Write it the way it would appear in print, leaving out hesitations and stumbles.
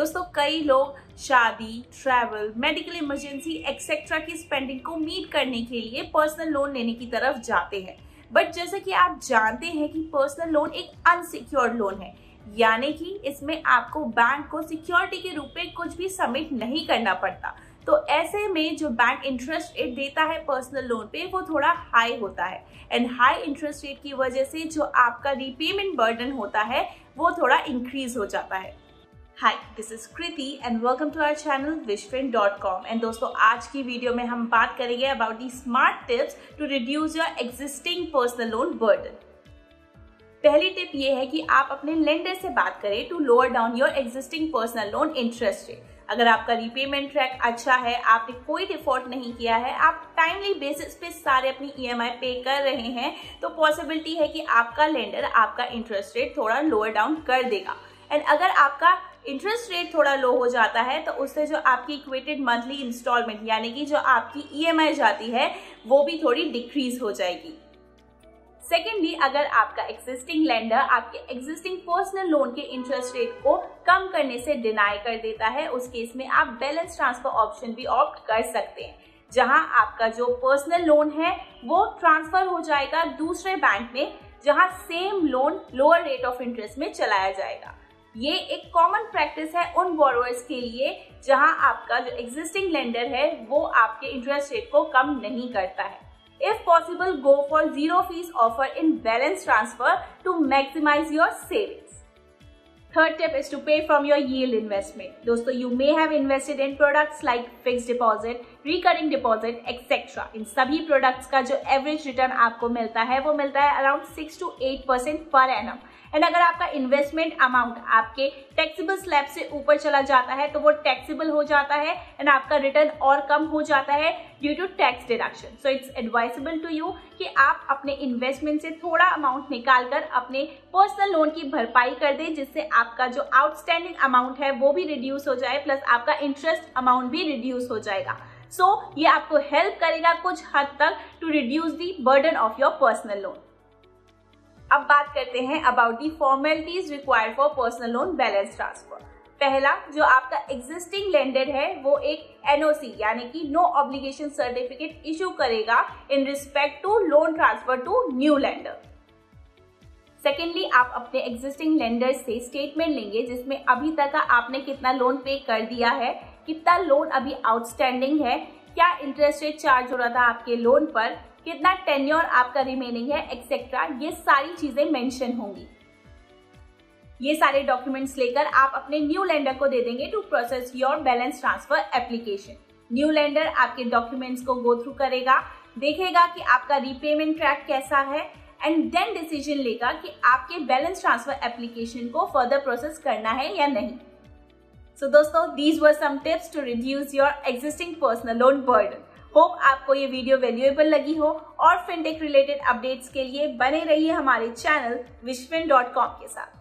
दोस्तों कई लोग शादी, ट्रैवल, मेडिकल इमरजेंसी एक्सेट्रा की स्पेंडिंग को मीट करने के लिए पर्सनल लोन लेने की तरफ जाते हैं। बट जैसा कि आप जानते हैं कि पर्सनल लोन एक अनसिक्योर्ड लोन है, यानी कि इसमें आपको बैंक को सिक्योरिटी के रूप में कुछ भी सबमिट नहीं करना पड़ता। तो ऐसे में जो बैंक इंटरेस्ट रेट देता है पर्सनल लोन पे वो थोड़ा हाई होता है, एंड हाई इंटरेस्ट रेट की वजह से जो आपका रीपेमेंट बर्डन होता है वो थोड़ा इंक्रीज हो जाता है। Hi, this is Kriti and welcome to our channel wishfin.com। And दोस्तों आज की वीडियो में हम बात करेंगे about the smart tips to reduce your existing personal loan burden. पहली टिप ये है कि आप अपने लेंडर से बात करें to lower down your existing personal loan interest rate. अगर आपका रीपेमेंट ट्रैक अच्छा है, आपने कोई डिफॉल्ट नहीं किया है, आप टाइमली बेसिस पे सारे अपनी EMI पे कर रहे हैं, तो पॉसिबिलिटी है कि आपका लेंडर आपका इंटरेस्ट रेट थोड़ा लोअर डाउन कर देगा। एंड अगर आपका इंटरेस्ट रेट थोड़ा लो हो जाता है तो उससे जो आपकी इक्वेटेड मंथली इंस्टॉलमेंट यानी कि जो आपकी EMI जाती है वो भी थोड़ी डिक्रीज हो जाएगी। सेकेंडली, अगर आपका एग्जिस्टिंग लेंडर आपके एग्जिस्टिंग पर्सनल लोन के इंटरेस्ट रेट को कम करने से डिनाई कर देता है, उस केस में आप बैलेंस ट्रांसफर ऑप्शन भी ऑप्ट कर सकते हैं, जहां आपका जो पर्सनल लोन है वो ट्रांसफर हो जाएगा दूसरे बैंक में, जहां same loan lower rate of interest में चलाया जाएगा। ये एक कॉमन प्रैक्टिस है उन बोरोवर्स के लिए जहां आपका जो एग्जिस्टिंग लेंडर है वो आपके इंटरेस्ट रेट को कम नहीं करता है। If possible, go for zero fees offer in balance transfer to maximize your savings. Third tip is to pay from your yield investment. दोस्तों, you may have invested in products like fixed deposit, recurring deposit, etc. इन सभी products का जो average return आपको मिलता है वो मिलता है around 6 to 8% per annum. And अगर आपका इन्वेस्टमेंट अमाउंट आपके टैक्सेबल स्लैब से ऊपर चला जाता है तो वो टैक्सेबल हो जाता है एंड आपका रिटर्न और कम हो जाता है due to tax deduction. So it's advisable to you कि आप अपने इन्वेस्टमेंट से थोड़ा अमाउंट निकालकर अपने पर्सनल लोन की भरपाई कर दें, जिससे आपका जो आउटस्टैंडिंग अमाउंट है वो भी रिड्यूस हो जाए, प्लस आपका इंटरेस्ट अमाउंट भी रिड्यूस हो जाएगा। सो ये आपको हेल्प करेगा कुछ हद तक to reduce the burden of your personal loan. अब बात करते हैं about the formalities required for personal loan balance transfer. पहला, जो आपका एग्जिस्टिंग लेंडर है वो एक NOC यानी कि नो ऑब्लिगेशन सर्टिफिकेट इशू करेगा in respect to loan transfer to new lender. Secondly, आप अपने एग्जिस्टिंग लेंडर से स्टेटमेंट लेंगे जिसमें अभी तक आपने कितना लोन पे कर दिया है, कितना लोन अभी आउटस्टैंडिंग है, क्या इंटरेस्ट रेट चार्ज हो रहा था आपके लोन पर, कितना टेन्योर आपका रिमेनिंग है, एक्सेट्रा। ये सारी चीजें मेंशन होंगी। ये सारे डॉक्यूमेंट्स लेकर आप अपने न्यू लैंडर को दे देंगे to process your balance transfer application. New lender आपके डॉक्यूमेंट्स को गो थ्रू करेगा, देखेगा कि आपका रीपेमेंट ट्रैक कैसा है, एंड देन डिसीजन लेगा कि आपके बैलेंस ट्रांसफर एप्लीकेशन को फर्दर प्रोसेस करना है या नहीं। सो दोस्तों, these were some tips to reduce your existing personal loan burden. Hope आपको ये वीडियो वैल्यूएबल लगी हो, और फिनटेक रिलेटेड अपडेट्स के लिए बने रहिए हमारे चैनल wishfin.com के साथ।